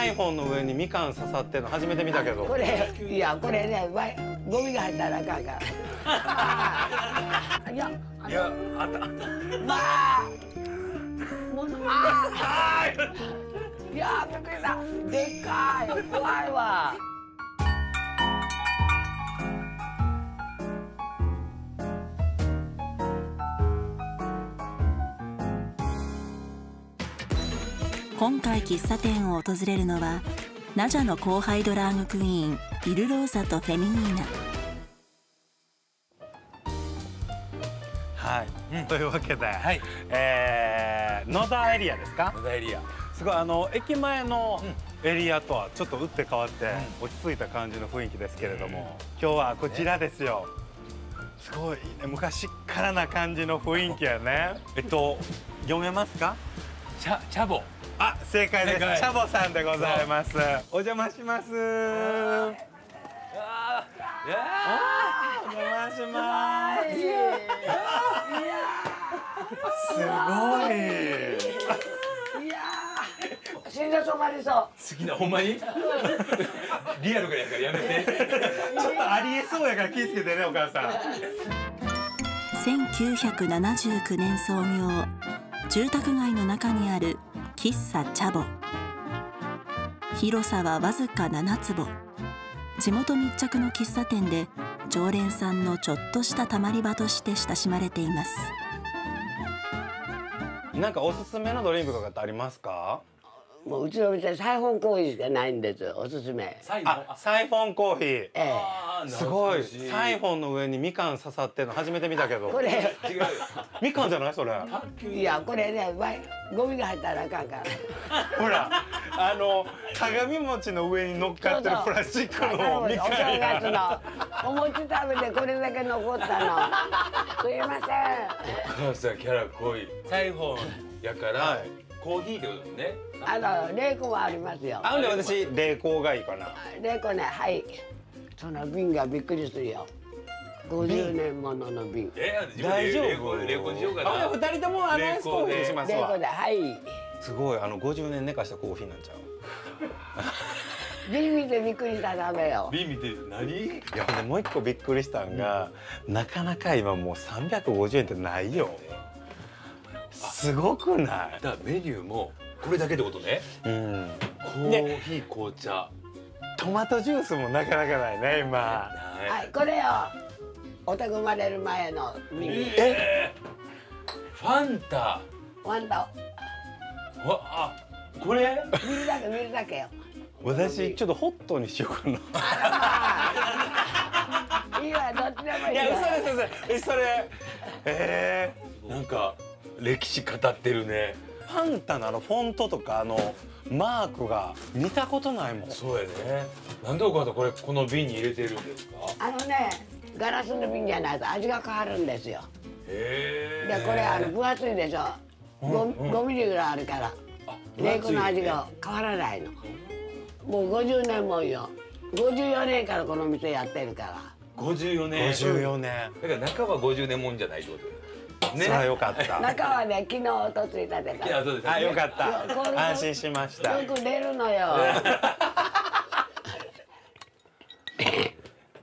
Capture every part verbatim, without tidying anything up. サイフォンの上にみかん刺さってるの初めて見たけど。これいやこれねゴミが入ったらあかんから。いやいやあったあった。まあもうああいやびっくりした。でっかい怖いわ。今回喫茶店を訪れるのはナジャの後輩ドラァグクイーンイルローサとフェミニーナ。はい、うん、というわけで、はいえー、野田エリアですか。野田エリアすごいあの駅前のエリアとはちょっと打って変わって、うん、落ち着いた感じの雰囲気ですけれども、うん、今日はこちらですよ。すごいね昔からな感じの雰囲気やね。えっと読めますか。チャチャボ。あ、正解です。チャボさんでございます。お邪魔します。ああ、お邪魔します。すごい。いや、死んだそうまりそう。好きなほんまに？リアルがやからやめて。ちょっとありえそうやから気をつけてねお母さん。せんきゅうひゃくななじゅうきゅうねん創業、住宅街の中にある。喫茶チャボ、広さはわずかななつぼ。地元密着の喫茶店で常連さんのちょっとしたたまり場として親しまれています。なんかおすすめのドリンクとかってありますか。もううちの店サイフォンコーヒーしかないんですよ。おすすめサイフォンコーヒー、ええ、すごいサイフォンの上にみかん刺さってるの初めて見たけど。これ違うみかんじゃないそれ。いやこれねゴミが入ったらあかんからほらあの鏡餅の上に乗っかってるプラスチックのみかんや。お餅食べてこれだけ残ったのすいません。お母さんキャラ濃い。サイフォンやからコーヒーってことですね。あの冷凍はありますよ。あのね私冷凍がいいかな。冷凍ねはい。その瓶がびっくりするよ。ごじゅうねんものの瓶。大丈夫。冷凍しようかな。あ二人ともアナイスコーヒーにしますわ。冷凍ではい。すごいあのごじゅうねん寝かしたコーヒーなんちゃう。瓶見てびっくりしたらダメよ。瓶見て何？いやでもう一個びっくりしたんがなかなか今もうさんびゃくごじゅうえんってないよ。すごくない？だからメニューもこれだけってことね。うん。コーヒー、紅茶、トマトジュースもなかなかないね今。はい、これよ。お宅生まれる前のメニュー。え？ファンタ。ファンタ。わあ、これ？見るだけ見るだけよ。私ちょっとホットにしようかな。いいわどっちでもいい。いや嘘です嘘です。えそれ。ええ。なんか。歴史語ってるね。ファンタのあのフォントとかあのマークが見たことないもん。そうやね。なんでお母さんこれこの瓶に入れてるんですか。あのねガラスの瓶じゃないと味が変わるんですよ。へえ。でこれあの分厚いでしょ。ごミリぐらいあるから冷凍の味が変わらないの。もうごじゅうねんもよ。ごじゅうよねんからこの店やってるから。ごじゅうよねん。ごじゅうよねん。だから中はごじゅうねんもんじゃないってことです。ね、それは良かった。中はね、昨日おとついたで。あ、良かった。安心しました。よく出るのよ。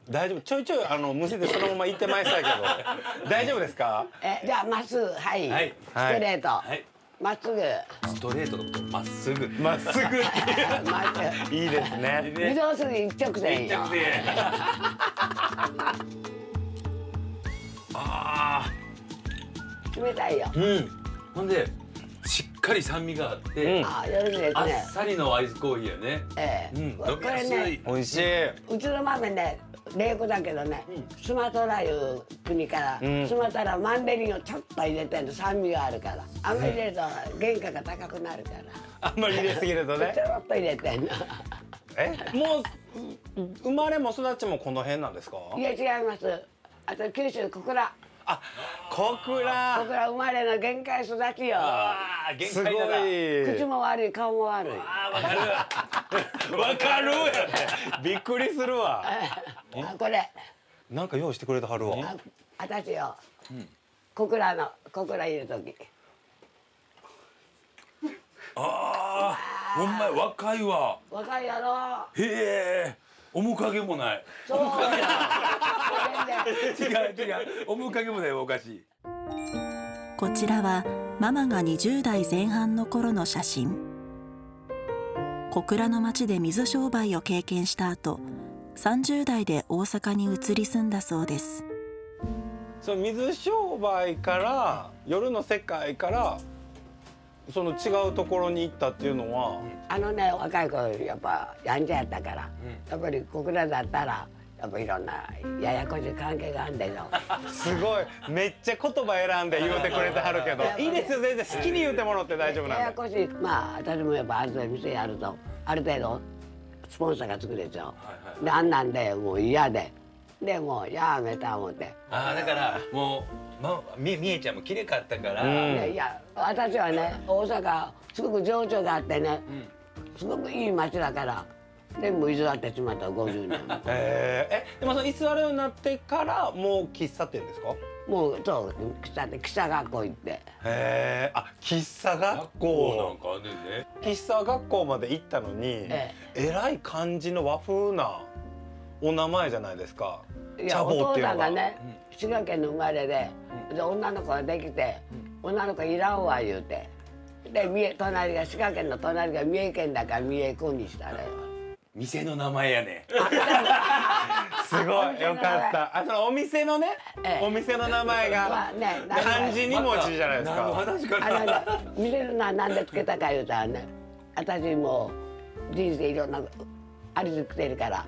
大丈夫、ちょいちょい、あの、むせて、そのまま行ってまいしたけど。大丈夫ですか。え、じゃあ、まっすぐ、はい。はい、ストレート。まっすぐ。ストレートのこと、まっすぐ。まっすぐ。いいですね。移動する一直線。一直線。ああ。冷たいよ。うん。ほんでしっかり酸味があって、あっさりのアイスコーヒーやね。ええ。うん。これね、美味しい。うちの豆ね、冷凍だけどね、スマトラいう国からスマトラマンデリンをちょっと入れてる酸味があるから、あんまり入れると原価が高くなるから。あんまり入れすぎるとね。ちょろっと入れてるの。え？もう生まれも育ちもこの辺なんですか？いや違います。あと九州小倉。あ、小倉。小倉生まれの限界育ちよ。すごい。口も悪い、顔も悪い。ああ、わかる。わかる。びっくりするわ。あ、これ。なんか用意してくれたはるわ。あたしよ。小倉の、小倉いる時。ああ。ほんまや、若いわ。若いやろ。へえ。面影もない。面影や。違う違う。面影もないおかしい。こちらはママがにじゅうだいぜんはんの頃の写真。小倉の町で水商売を経験した後、さんじゅうだいで大阪に移り住んだそうです。その水商売から夜の世界からその違うところに行ったっていうのは、あのね、若い頃やっぱやんちゃやったから、うん、やっぱり小倉だったらやっぱいろんなややこしい関係があんでのすごいめっちゃ言葉選んで言うてくれてはるけどいいですよ全然好きに言うてもらって大丈夫なんで。ややこしい、まあ私もやっぱある程度店やるとある程度スポンサーがつくでしょ。であんなんでもう嫌で。でもうやめた思って。ああだからもう、ま、みみえちゃんも綺麗かったから。うん、いやいや私はね大阪すごく情緒があってね、うん、すごくいい街だからでも居座ってしまったごじゅうねん。えー、えでもその居座るようになってからもう喫茶店ですか？もうそう喫茶店喫茶学校行って。へえあ喫茶学校なんかあるね。喫茶学校まで行ったのに、ええ、えらい感じの和風な。お名前じゃないですか。いや、お父さんがね、滋賀県の生まれで、で女の子ができて、女の子いらんわ言うて。で、隣が滋賀県の隣が三重県だから、三重県にしたね。店の名前やね。すごい、よかった。あ、そのお店のね、お店の名前が。漢字二文字じゃないですか。話から。あの、店の名なんでつけたか言うたらね、私もう人生いろんなありつくてるから。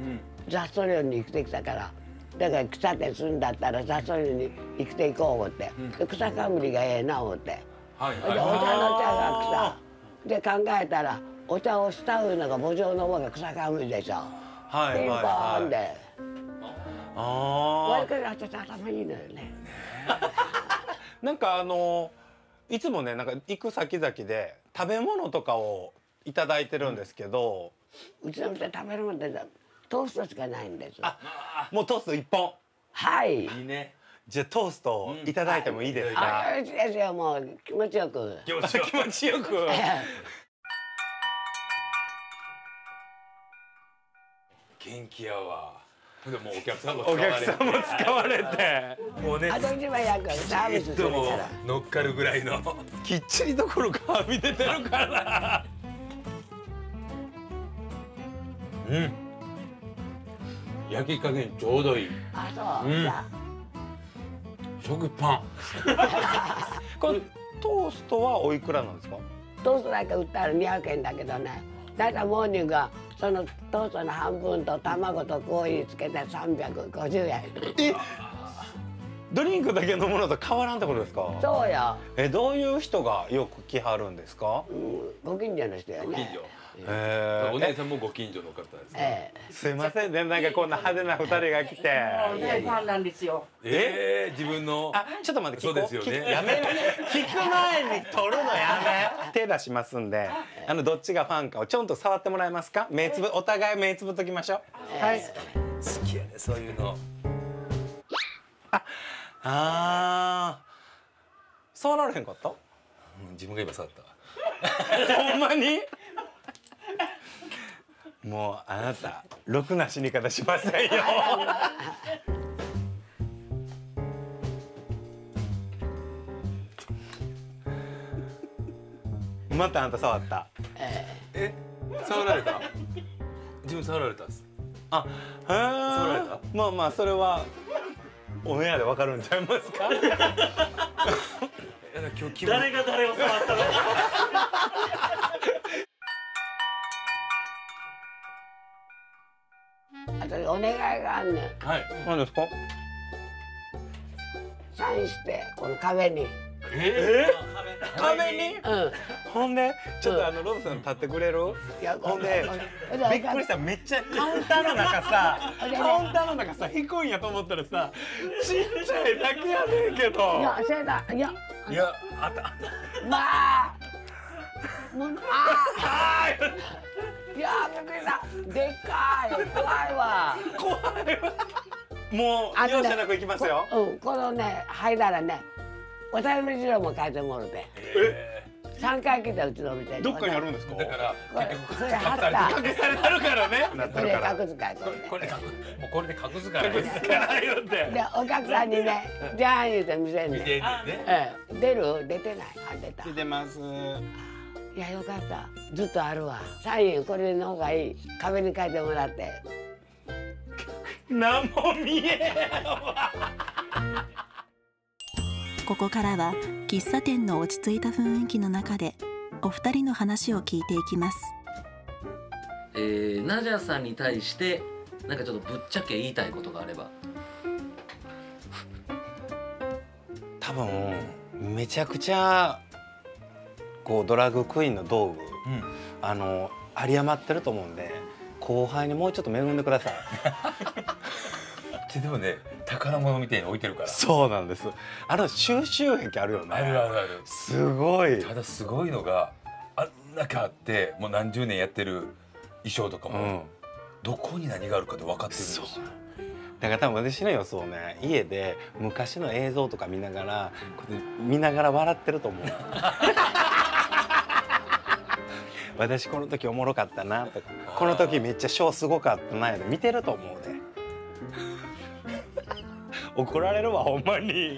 雑草寮に生きてきたからだから草で住んだったら雑草寮に生きていこう思って、うん、草かむりがええな思って、はいはい、でお茶の茶が草で考えたらお茶をしたうのが墓場の方が草かむりでしょ。ピンポーンで割りからちょっと頭いいのよね。なんかあのいつもねなんか行く先々で食べ物とかをいただいてるんですけど、うん、うちの店食べるもんってトーストしかないんです。あ、もうトースト一本。はい。いいね。じゃあトーストいただいてもいいですか。あ、いいですよ。もう気持ちよく。気持ちよく。元気やわ。でもお客さんもお客さんも使われて、もうね。あと一枚やからサービスするから。乗っかるぐらいのきっちりどころかはみ出てるから。うん。焼き加減ちょうどいい。あ、そう。うん。食パン。これトーストはおいくらなんですか？トーストだけ売ったらにひゃくえんだけどね。だいたいモーニングがそのトーストの半分と卵とコーヒーつけてさんびゃくごじゅうえん。え、ドリンクだけのものと変わらんってことですか？そうよ。え、どういう人がよく来はるんですか？うん、ご近所の人よね。ええ、お姉さんもご近所の方ですね。すいませんね、なんかこんな派手な二人が来て。ファンなんですよ。ええ、自分の。あ、ちょっと待って。そうですよね。やめね。聞く前に取るのやめ。手出しますんで、あのどっちがファンかをちょんと触ってもらえますか？目つぶ、お互い目つぶっときましょう。はい。好きやね、そういうの。あ、ああ。触られへんかった？自分が今触った。ほんまに？もうあなたろくな死に方しませんよ。またあんた触った。え、触られた。自分触られたっす。あ、へえ。触られた。まあまあそれはオンエアでわかるんちゃいますか。誰が誰を触ったの。お願いがあんねん。はい。何ですか？サインしてこの壁に。ええ？壁に？うん。ほんでちょっとあのロドさん立ってくれる？ほんでびっくりした。めっちゃカウンターの中さ、カウンターの中さ低いんやと思ったらさ、ちっちゃいだけやねんけど。いや、せやだ。いや。いや、あった。まあ。もうああ。いやー、びっくりした。でっかい。怖いわ。怖いわ。もう、容赦なくいきますよ。うん、このね、灰皿ね。おたるみ汁も書いてもらって。えさんかい来たうちのお店に。どっかにあるんですか。だからそれ貼った。隠されてるからね。これ格使い。これもうこれで格使い。格使いよって。でお客さんにね、じゃあ言うて見せんね。見せんね。出る出てない。あ出た。出てます。いやよかった。ずっとあるわ。サインこれの方がいい。壁に書いてもらって。何も見えへんわ。ここからは喫茶店の落ち着いた雰囲気の中でお二人の話を聞いていきます。えー、ナジャさんに対してなんかちょっとぶっちゃけ言いたいことがあれば。多分めちゃくちゃこうドラッグクイーンの道具、うん、あの有り余ってると思うんで後輩にもうちょっと恵んでください。でもね宝物みたいに置いてるから。そうなんです。あの収集癖あるよね。あるあるある。すごい。ただすごいのがあんなかあってもう何十年やってる衣装とかも、うん、どこに何があるかで分かってるんですよ。だから多分私の予想ね、家で昔の映像とか見ながらこうやって見ながら笑ってると思う。私この時おもろかったなとかこの時めっちゃショーすごかったなと見てると思うね。怒られるわほんまに。